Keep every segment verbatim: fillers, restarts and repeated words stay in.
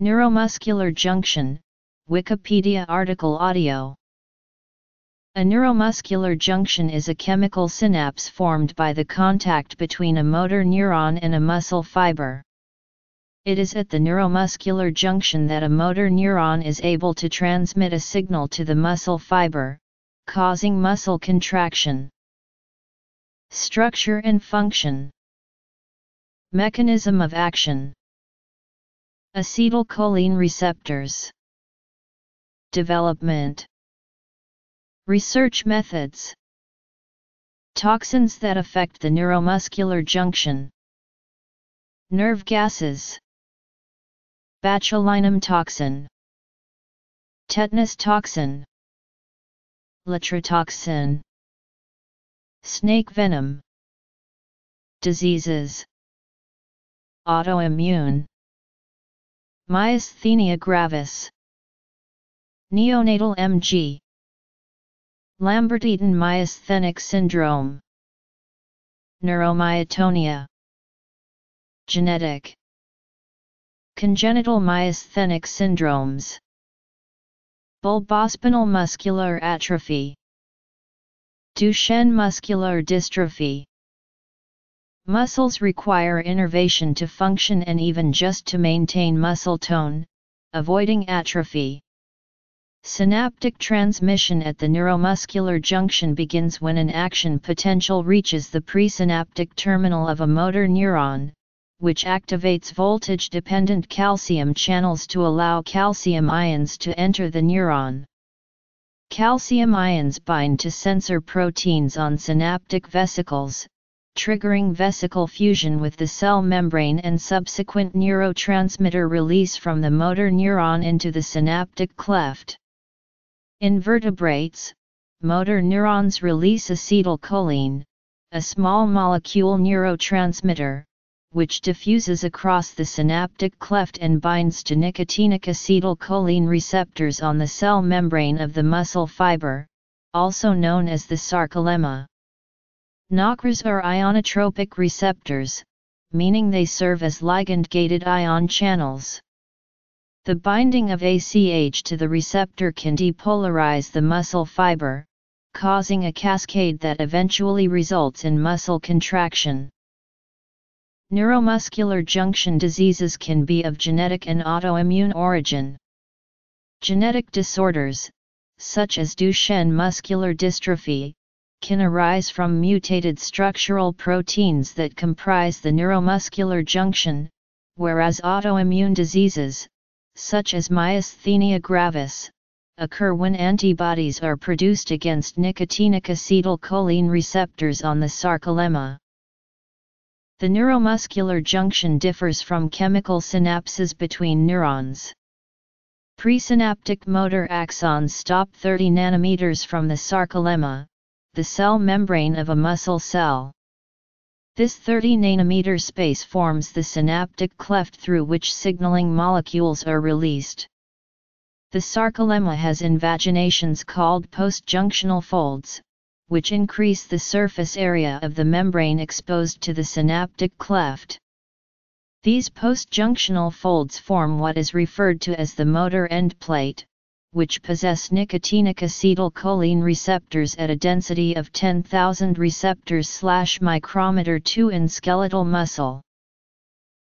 Neuromuscular junction, Wikipedia article audio. A neuromuscular junction is a chemical synapse formed by the contact between a motor neuron and a muscle fiber. It is at the neuromuscular junction that a motor neuron is able to transmit a signal to the muscle fiber, causing muscle contraction. Structure and function. Mechanism of action. Acetylcholine receptors. Development. Research methods. Toxins that affect the neuromuscular junction. Nerve gases. Botulinum toxin. Tetanus toxin. Letrotoxin. Snake venom. Diseases. Autoimmune. Myasthenia gravis. Neonatal M G. Lambert-Eaton myasthenic syndrome. Neuromyotonia. Genetic. Congenital myasthenic syndromes. Bulbospinal muscular atrophy. Duchenne muscular dystrophy. Muscles require innervation to function and even just to maintain muscle tone, avoiding atrophy. Synaptic transmission at the neuromuscular junction begins when an action potential reaches the presynaptic terminal of a motor neuron, which activates voltage-dependent calcium channels to allow calcium ions to enter the neuron. Calcium ions bind to sensor proteins on synaptic vesicles, triggering vesicle fusion with the cell membrane and subsequent neurotransmitter release from the motor neuron into the synaptic cleft. In vertebrates, motor neurons release acetylcholine, a small molecule neurotransmitter, which diffuses across the synaptic cleft and binds to nicotinic acetylcholine receptors on the cell membrane of the muscle fiber, also known as the sarcolemma. N O C Rs are ionotropic receptors, meaning they serve as ligand-gated ion channels. The binding of A C H to the receptor can depolarize the muscle fiber, causing a cascade that eventually results in muscle contraction. Neuromuscular junction diseases can be of genetic and autoimmune origin. Genetic disorders, such as Duchenne muscular dystrophy, can arise from mutated structural proteins that comprise the neuromuscular junction, whereas autoimmune diseases, such as myasthenia gravis, occur when antibodies are produced against nicotinic acetylcholine receptors on the sarcolemma. The neuromuscular junction differs from chemical synapses between neurons. Presynaptic motor axons stop thirty nanometers from the sarcolemma, the cell membrane of a muscle cell. This thirty nanometer space forms the synaptic cleft through which signaling molecules are released. The sarcolemma has invaginations called postjunctional folds, which increase the surface area of the membrane exposed to the synaptic cleft. These postjunctional folds form what is referred to as the motor endplate, which possess nicotinic acetylcholine receptors at a density of ten thousand receptors slash micrometer two in skeletal muscle.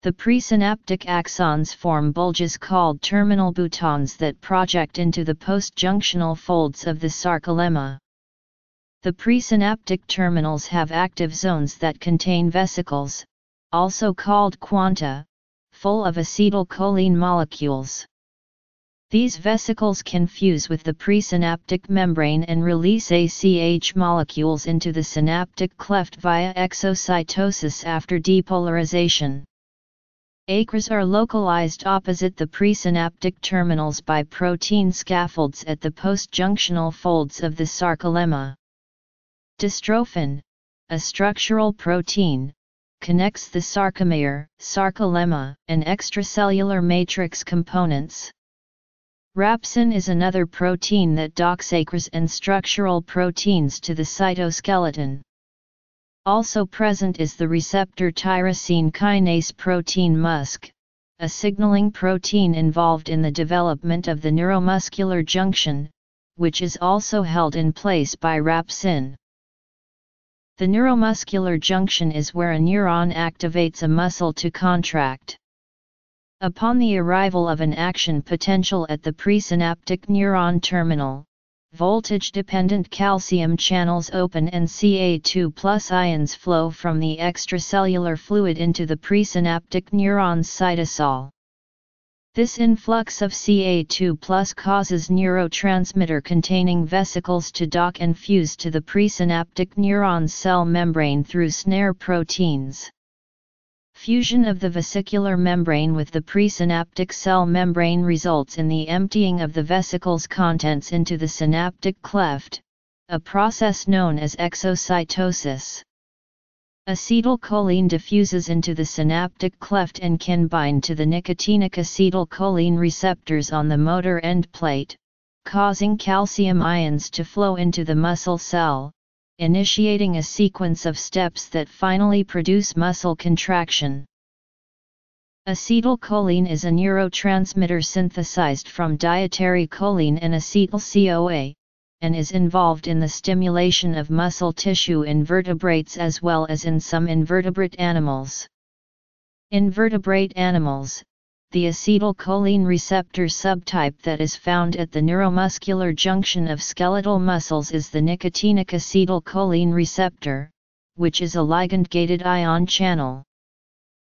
The presynaptic axons form bulges called terminal boutons that project into the postjunctional folds of the sarcolemma. The presynaptic terminals have active zones that contain vesicles, also called quanta, full of acetylcholine molecules. These vesicles can fuse with the presynaptic membrane and release A C H molecules into the synaptic cleft via exocytosis after depolarization. A C Rs are localized opposite the presynaptic terminals by protein scaffolds at the postjunctional folds of the sarcolemma. Dystrophin, a structural protein, connects the sarcomere, sarcolemma, and extracellular matrix components. Rapsin is another protein that docks A C Rs and structural proteins to the cytoskeleton. Also present is the receptor tyrosine kinase protein MuSK, a signaling protein involved in the development of the neuromuscular junction, which is also held in place by rapsin. The neuromuscular junction is where a neuron activates a muscle to contract. Upon the arrival of an action potential at the presynaptic neuron terminal, voltage-dependent calcium channels open and C A two plus ions flow from the extracellular fluid into the presynaptic neuron's cytosol. This influx of C A two plus causes neurotransmitter-containing vesicles to dock and fuse to the presynaptic neuron cell membrane through snare proteins. Fusion of the vesicular membrane with the presynaptic cell membrane results in the emptying of the vesicle's contents into the synaptic cleft, a process known as exocytosis. Acetylcholine diffuses into the synaptic cleft and can bind to the nicotinic acetylcholine receptors on the motor end plate, causing calcium ions to flow into the muscle cell, initiating a sequence of steps that finally produce muscle contraction. Acetylcholine is a neurotransmitter synthesized from dietary choline and acetyl C O A, and is involved in the stimulation of muscle tissue in vertebrates as well as in some invertebrate animals. In vertebrate animals, the acetylcholine receptor subtype that is found at the neuromuscular junction of skeletal muscles is the nicotinic acetylcholine receptor, which is a ligand-gated ion channel.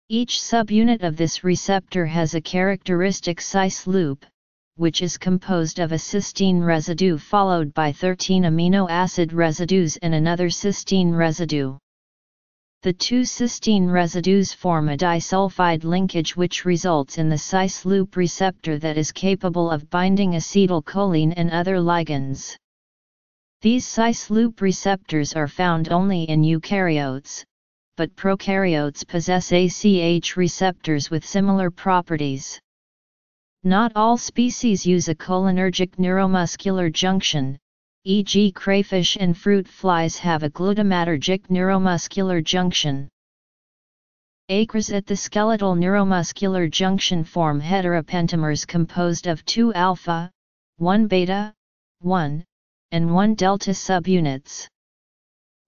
Each subunit of this receptor has a characteristic cis loop, which is composed of a cysteine residue followed by thirteen amino acid residues and another cysteine residue. The two cysteine residues form a disulfide linkage which results in the cis loop receptor that is capable of binding acetylcholine and other ligands. These cis loop receptors are found only in eukaryotes, but prokaryotes possess A C H receptors with similar properties. Not all species use a cholinergic neuromuscular junction, for example crayfish and fruit flies have a glutamatergic neuromuscular junction. Acres at the skeletal neuromuscular junction form heteropentamers composed of two alpha, one beta, one, and one delta subunits.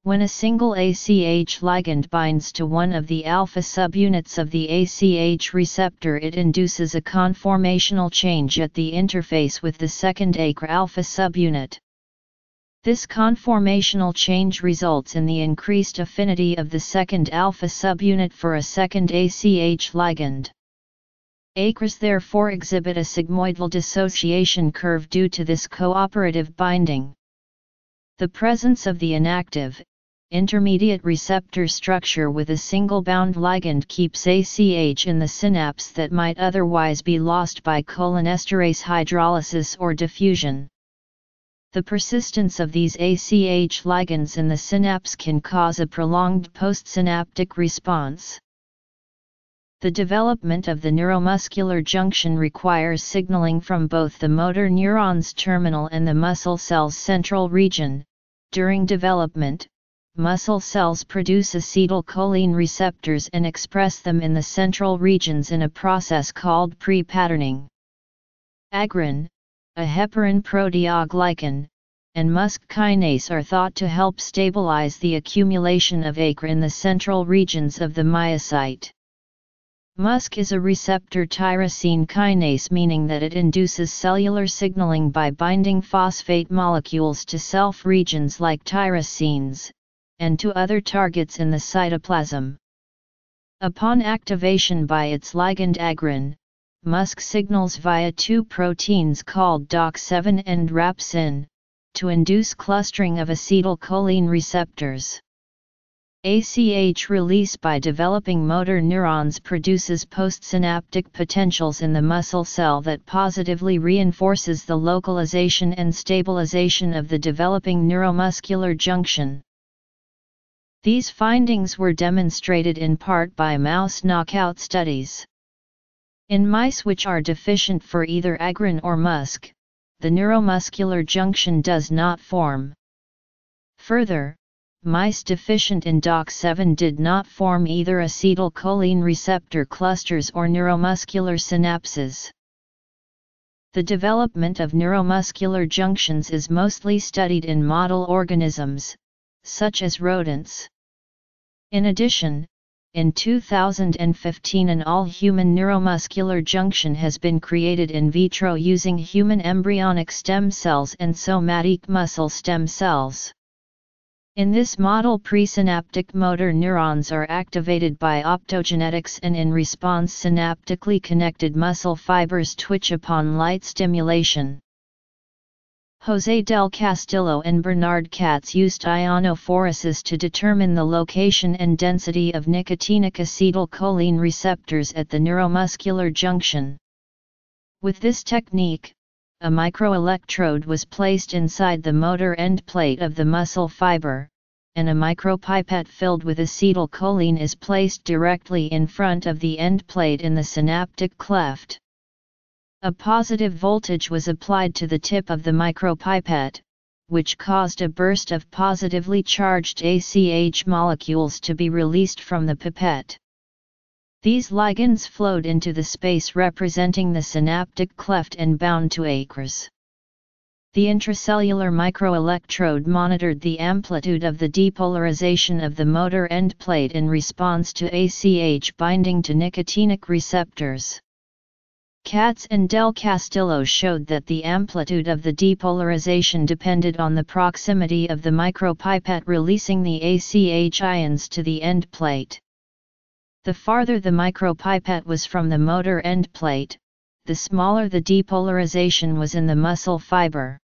When a single A C H ligand binds to one of the alpha subunits of the A C H receptor, it induces a conformational change at the interface with the second acre alpha subunit. This conformational change results in the increased affinity of the second alpha subunit for a second A C H ligand. Acres therefore exhibit a sigmoidal dissociation curve due to this cooperative binding. The presence of the inactive, intermediate receptor structure with a single bound ligand keeps A C H in the synapse that might otherwise be lost by cholinesterase hydrolysis or diffusion. The persistence of these A C H ligands in the synapse can cause a prolonged postsynaptic response. The development of the neuromuscular junction requires signaling from both the motor neuron's terminal and the muscle cell's central region. During development, muscle cells produce acetylcholine receptors and express them in the central regions in a process called pre-patterning. Agrin, a heparin proteoglycan, and MuSK kinase are thought to help stabilize the accumulation of acrin in the central regions of the myocyte. MuSK is a receptor tyrosine kinase, meaning that it induces cellular signaling by binding phosphate molecules to self-regions like tyrosines, and to other targets in the cytoplasm. Upon activation by its ligand agrin, MuSK signals via two proteins called D O C seven and rapsin, to induce clustering of acetylcholine receptors. A C H release by developing motor neurons produces postsynaptic potentials in the muscle cell that positively reinforces the localization and stabilization of the developing neuromuscular junction. These findings were demonstrated in part by mouse knockout studies. In mice which are deficient for either agrin or MuSK, the neuromuscular junction does not form. Further, mice deficient in D O C seven did not form either acetylcholine receptor clusters or neuromuscular synapses. The development of neuromuscular junctions is mostly studied in model organisms, such as rodents. In addition, in two thousand fifteen an all-human neuromuscular junction has been created in vitro using human embryonic stem cells and somatic muscle stem cells. In this model, presynaptic motor neurons are activated by optogenetics, and in response synaptically connected muscle fibers twitch upon light stimulation. Jose del Castillo and Bernard Katz used ionophoresis to determine the location and density of nicotinic acetylcholine receptors at the neuromuscular junction. With this technique, a microelectrode was placed inside the motor end plate of the muscle fiber, and a micropipette filled with acetylcholine is placed directly in front of the end plate in the synaptic cleft. A positive voltage was applied to the tip of the micropipette, which caused a burst of positively charged A C H molecules to be released from the pipette. These ligands flowed into the space representing the synaptic cleft and bound to acres. The intracellular microelectrode monitored the amplitude of the depolarization of the motor end plate in response to A C H binding to nicotinic receptors. Katz and Del Castillo showed that the amplitude of the depolarization depended on the proximity of the micropipette releasing the A C H ions to the end plate. The farther the micropipette was from the motor end plate, the smaller the depolarization was in the muscle fiber.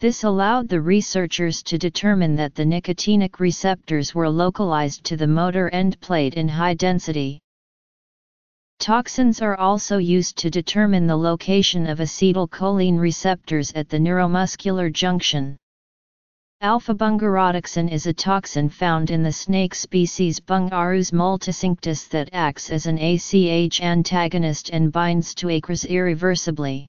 This allowed the researchers to determine that the nicotinic receptors were localized to the motor end plate in high density. Toxins are also used to determine the location of acetylcholine receptors at the neuromuscular junction. Alpha-bungarotoxin is a toxin found in the snake species Bungarus multicinctus that acts as an A C H antagonist and binds to acres irreversibly.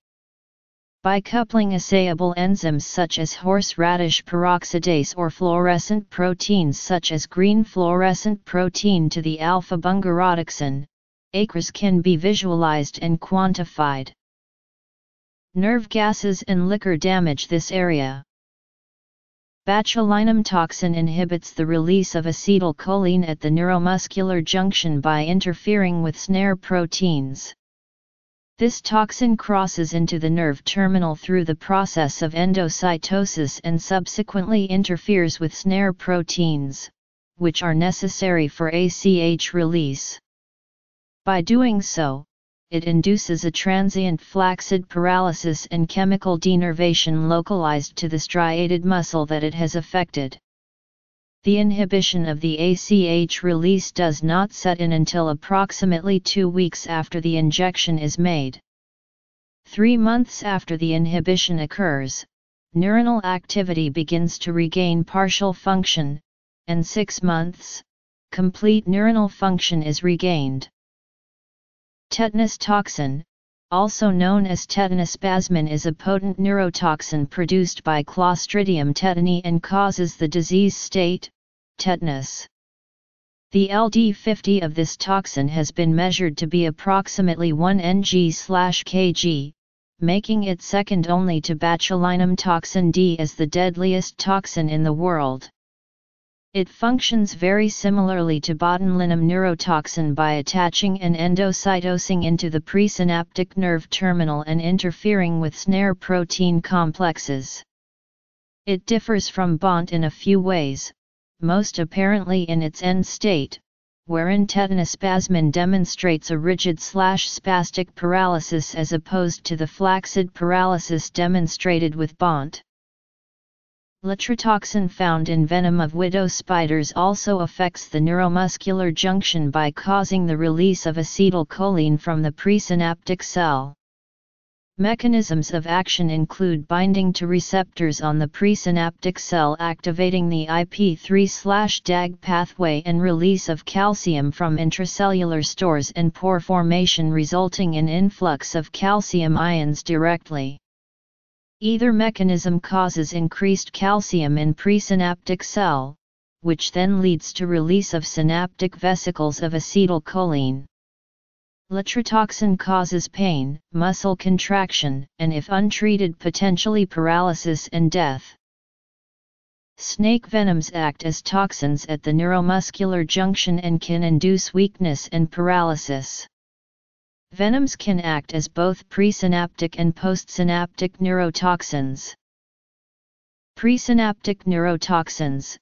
By coupling assayable enzymes such as horseradish peroxidase or fluorescent proteins such as green fluorescent protein to the alpha-bungarotoxin, acres can be visualized and quantified. Nerve gases and liquor damage this area. Botulinum toxin inhibits the release of acetylcholine at the neuromuscular junction by interfering with snare proteins. This toxin crosses into the nerve terminal through the process of endocytosis and subsequently interferes with snare proteins, which are necessary for A C H release. By doing so, it induces a transient flaccid paralysis and chemical denervation localized to the striated muscle that it has affected. The inhibition of the A C H release does not set in until approximately two weeks after the injection is made. Three months after the inhibition occurs, neuronal activity begins to regain partial function, and six months, complete neuronal function is regained. Tetanus toxin, also known as tetanospasmin, is a potent neurotoxin produced by Clostridium tetani and causes the disease state, tetanus. The L D fifty of this toxin has been measured to be approximately one nanograms per kilogram, making it second only to botulinum toxin D as the deadliest toxin in the world. It functions very similarly to botulinum neurotoxin by attaching and endocytosing into the presynaptic nerve terminal and interfering with snare protein complexes. It differs from Bont in a few ways, most apparently in its end state, wherein tetanospasmin demonstrates a rigid-slash-spastic paralysis as opposed to the flaccid paralysis demonstrated with Bont. Latrotoxin found in venom of widow spiders also affects the neuromuscular junction by causing the release of acetylcholine from the presynaptic cell. Mechanisms of action include binding to receptors on the presynaptic cell, activating the I P three D A G pathway, and release of calcium from intracellular stores and pore formation, resulting in influx of calcium ions directly. Either mechanism causes increased calcium in presynaptic cell, which then leads to release of synaptic vesicles of acetylcholine. Letrotoxin causes pain, muscle contraction, and if untreated potentially paralysis and death. Snake venoms act as toxins at the neuromuscular junction and can induce weakness and paralysis. Venoms can act as both presynaptic and postsynaptic neurotoxins. Presynaptic neurotoxins,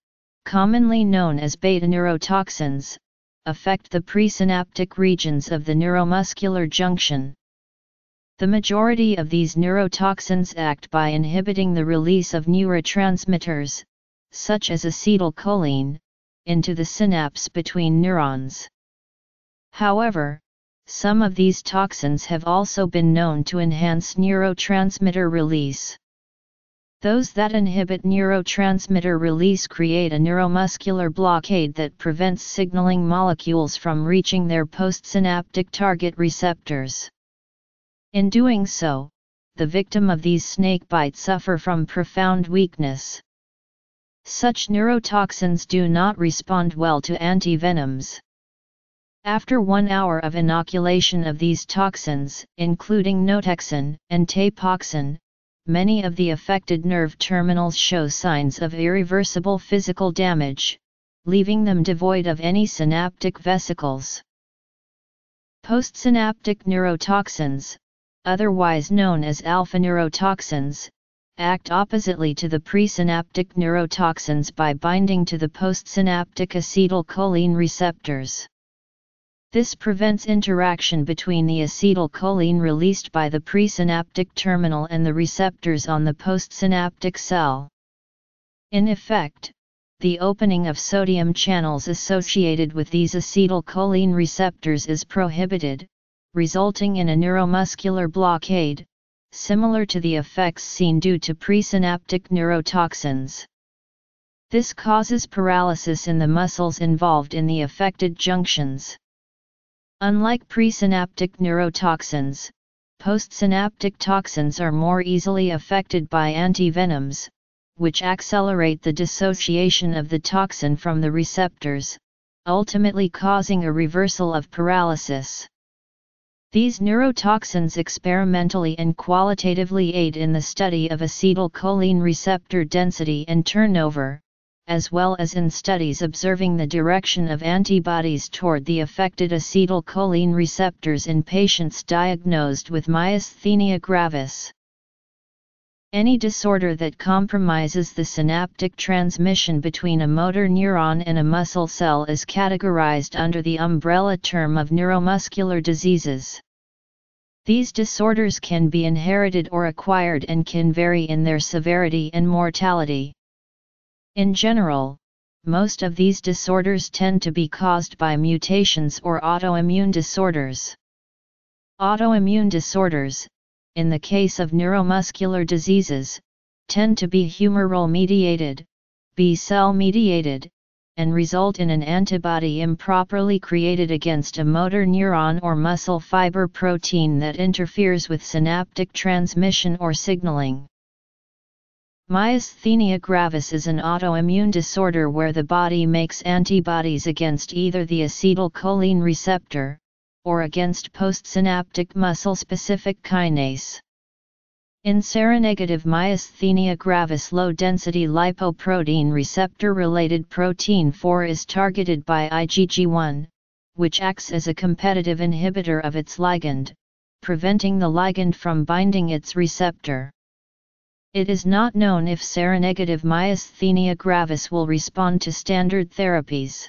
commonly known as beta neurotoxins, affect the presynaptic regions of the neuromuscular junction. The majority of these neurotoxins act by inhibiting the release of neurotransmitters, such as acetylcholine, into the synapse between neurons. However, some of these toxins have also been known to enhance neurotransmitter release. Those that inhibit neurotransmitter release create a neuromuscular blockade that prevents signaling molecules from reaching their postsynaptic target receptors. In doing so, the victim of these snake bites suffer from profound weakness. Such neurotoxins do not respond well to antivenoms. After one hour of inoculation of these toxins, including notexin and tapoxin, many of the affected nerve terminals show signs of irreversible physical damage, leaving them devoid of any synaptic vesicles. Postsynaptic neurotoxins, otherwise known as alpha neurotoxins, act oppositely to the presynaptic neurotoxins by binding to the postsynaptic acetylcholine receptors. This prevents interaction between the acetylcholine released by the presynaptic terminal and the receptors on the postsynaptic cell. In effect, the opening of sodium channels associated with these acetylcholine receptors is prohibited, resulting in a neuromuscular blockade, similar to the effects seen due to presynaptic neurotoxins. This causes paralysis in the muscles involved in the affected junctions. Unlike presynaptic neurotoxins, postsynaptic toxins are more easily affected by antivenoms, which accelerate the dissociation of the toxin from the receptors, ultimately causing a reversal of paralysis. These neurotoxins experimentally and qualitatively aid in the study of acetylcholine receptor density and turnover, as well as in studies observing the direction of antibodies toward the affected acetylcholine receptors in patients diagnosed with myasthenia gravis. Any disorder that compromises the synaptic transmission between a motor neuron and a muscle cell is categorized under the umbrella term of neuromuscular diseases. These disorders can be inherited or acquired and can vary in their severity and mortality. In general, most of these disorders tend to be caused by mutations or autoimmune disorders. Autoimmune disorders, in the case of neuromuscular diseases, tend to be humoral-mediated, B-cell-mediated, and result in an antibody improperly created against a motor neuron or muscle fiber protein that interferes with synaptic transmission or signaling. Myasthenia gravis is an autoimmune disorder where the body makes antibodies against either the acetylcholine receptor, or against postsynaptic muscle-specific kinase. In seronegative myasthenia gravis, low-density lipoprotein receptor-related protein four is targeted by I G G one, which acts as a competitive inhibitor of its ligand, preventing the ligand from binding its receptor. It is not known if seronegative myasthenia gravis will respond to standard therapies.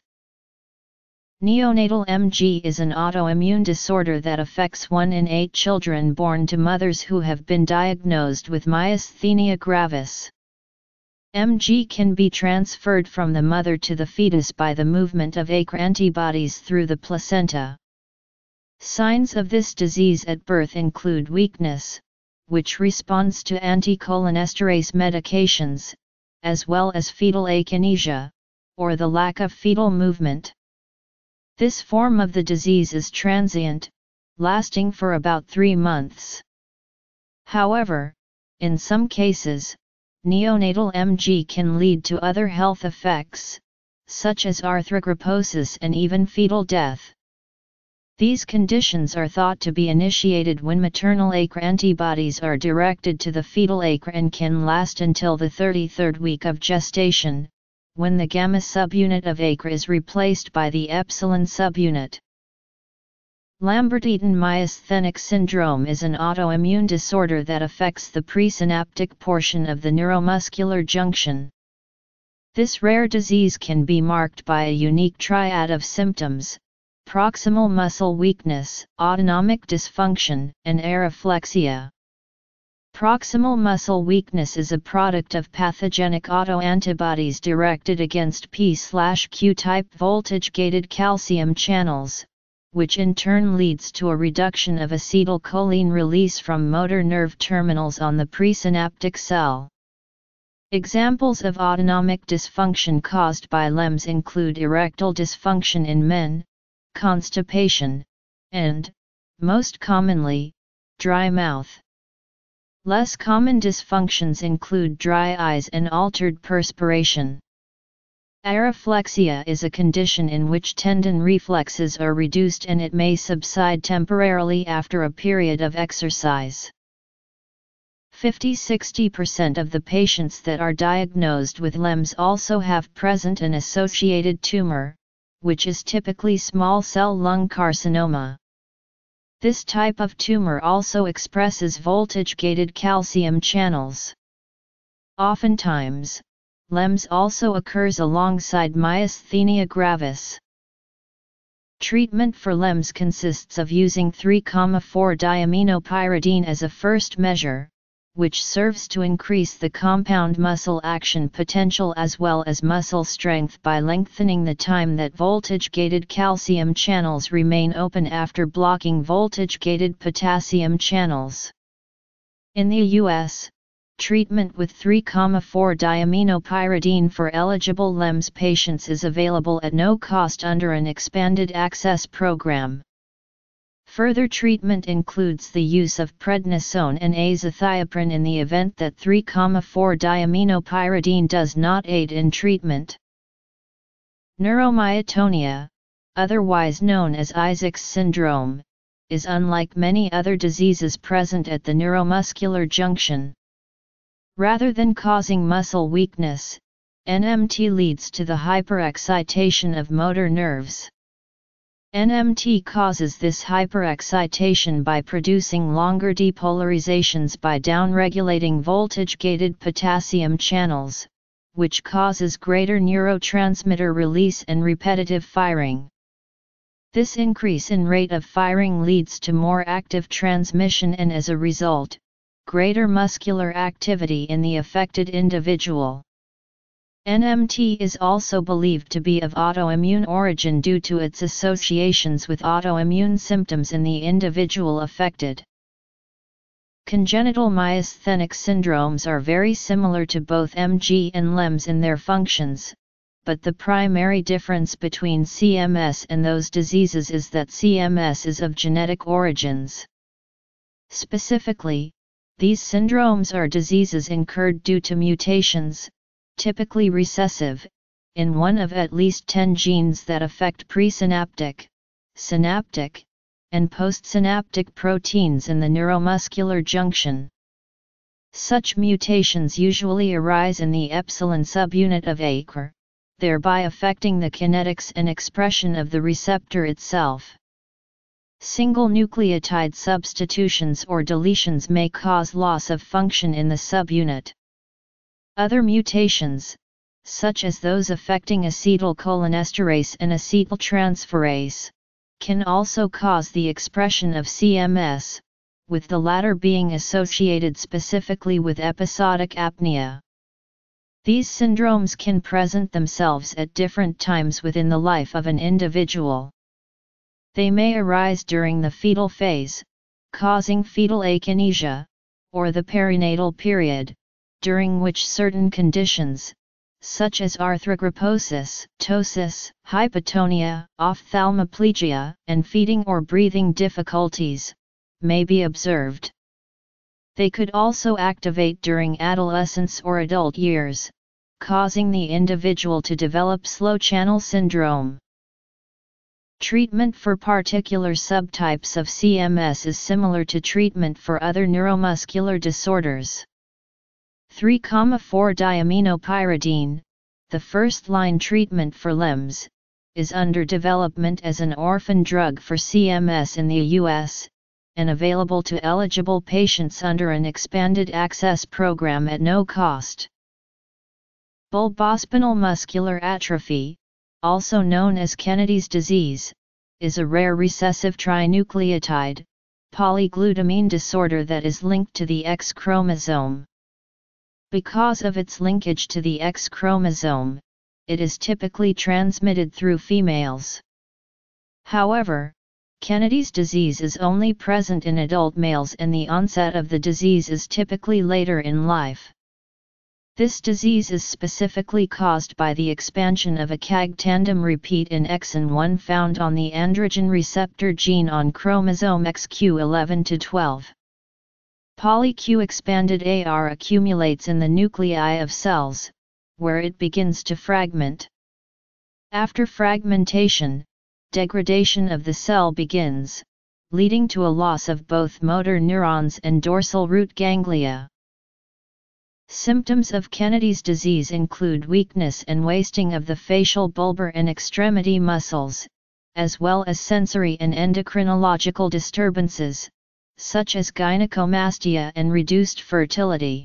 Neonatal M G is an autoimmune disorder that affects one in eight children born to mothers who have been diagnosed with myasthenia gravis. M G can be transferred from the mother to the fetus by the movement of A C R antibodies through the placenta. Signs of this disease at birth include weakness, which responds to anticholinesterase medications, as well as fetal akinesia, or the lack of fetal movement. This form of the disease is transient, lasting for about three months. However, in some cases, neonatal M G can lead to other health effects, such as arthrogryposis and even fetal death. These conditions are thought to be initiated when maternal acre antibodies are directed to the fetal acre and can last until the thirty-third week of gestation, when the gamma subunit of acre is replaced by the epsilon subunit. Lambert-Eaton myasthenic syndrome is an autoimmune disorder that affects the presynaptic portion of the neuromuscular junction. This rare disease can be marked by a unique triad of symptoms: proximal muscle weakness, autonomic dysfunction, and areflexia. Proximal muscle weakness is a product of pathogenic autoantibodies directed against P Q type voltage-gated calcium channels, which in turn leads to a reduction of acetylcholine release from motor nerve terminals on the presynaptic cell. Examples of autonomic dysfunction caused by L E M S include erectile dysfunction in men, constipation, and, most commonly, dry mouth. Less common dysfunctions include dry eyes and altered perspiration. Areflexia is a condition in which tendon reflexes are reduced, and it may subside temporarily after a period of exercise. fifty to sixty percent of the patients that are diagnosed with L E M S also have present an associated tumor, which is typically small cell lung carcinoma. This type of tumor also expresses voltage-gated calcium channels. Oftentimes, L E M S also occurs alongside myasthenia gravis. Treatment for L E M S consists of using three, four diaminopyridine as a first measure, which serves to increase the compound muscle action potential as well as muscle strength by lengthening the time that voltage-gated calcium channels remain open after blocking voltage-gated potassium channels. In the U S, treatment with three, four diaminopyridine for eligible L E M S patients is available at no cost under an expanded access program. Further treatment includes the use of prednisone and azathioprine in the event that three, four diaminopyridine does not aid in treatment. Neuromyotonia, otherwise known as Isaac's syndrome, is unlike many other diseases present at the neuromuscular junction. Rather than causing muscle weakness, N M T leads to the hyperexcitation of motor nerves. N M T causes this hyperexcitation by producing longer depolarizations by downregulating voltage-gated potassium channels, which causes greater neurotransmitter release and repetitive firing. This increase in rate of firing leads to more active transmission and, as a result, greater muscular activity in the affected individual. N M T is also believed to be of autoimmune origin due to its associations with autoimmune symptoms in the individual affected. Congenital myasthenic syndromes are very similar to both M G and L E M S in their functions, but the primary difference between C M S and those diseases is that C M S is of genetic origins. Specifically, these syndromes are diseases incurred due to mutations, typically recessive, in one of at least ten genes that affect presynaptic, synaptic, and postsynaptic proteins in the neuromuscular junction. Such mutations usually arise in the epsilon subunit of acre, thereby affecting the kinetics and expression of the receptor itself. Single nucleotide substitutions or deletions may cause loss of function in the subunit. Other mutations, such as those affecting acetylcholinesterase and acetyltransferase, can also cause the expression of C M S, with the latter being associated specifically with episodic apnea. These syndromes can present themselves at different times within the life of an individual. They may arise during the fetal phase, causing fetal akinesia, or the perinatal period, during which certain conditions, such as arthrogryposis, ptosis, hypotonia, ophthalmoplegia, and feeding or breathing difficulties, may be observed. They could also activate during adolescence or adult years, causing the individual to develop slow channel syndrome. Treatment for particular subtypes of C M S is similar to treatment for other neuromuscular disorders. three,four-diaminopyridine, the first-line treatment for L E M S, is under development as an orphan drug for C M S in the U S, and available to eligible patients under an expanded access program at no cost. Bulbospinal muscular atrophy, also known as Kennedy's disease, is a rare recessive trinucleotide, polyglutamine disorder that is linked to the X chromosome. Because of its linkage to the X chromosome, it is typically transmitted through females. However, Kennedy's disease is only present in adult males, and the onset of the disease is typically later in life. This disease is specifically caused by the expansion of a C A G tandem repeat in exon one found on the androgen receptor gene on chromosome X Q eleven to twelve. Poly-Q-expanded A R accumulates in the nuclei of cells, where it begins to fragment. After fragmentation, degradation of the cell begins, leading to a loss of both motor neurons and dorsal root ganglia. Symptoms of Kennedy's disease include weakness and wasting of the facial, bulbar and extremity muscles, as well as sensory and endocrinological disturbances, such as gynecomastia and reduced fertility.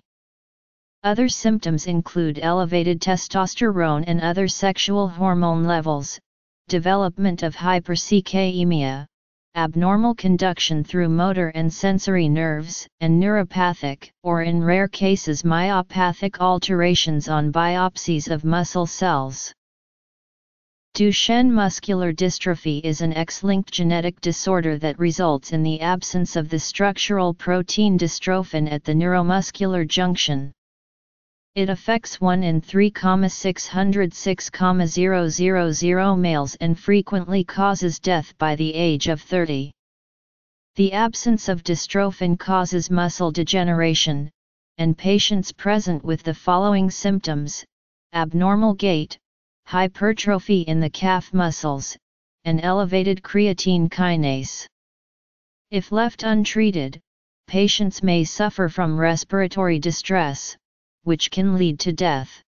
Other symptoms include elevated testosterone and other sexual hormone levels, development of hypercalcemia, abnormal conduction through motor and sensory nerves, and neuropathic, or in rare cases myopathic, alterations on biopsies of muscle cells. Duchenne muscular dystrophy is an X-linked genetic disorder that results in the absence of the structural protein dystrophin at the neuromuscular junction. It affects one in three thousand six hundred six thousand males and frequently causes death by the age of thirty. The absence of dystrophin causes muscle degeneration, and patients present with the following symptoms: abnormal gait, hypertrophy in the calf muscles, and elevated creatine kinase. If left untreated, patients may suffer from respiratory distress, which can lead to death.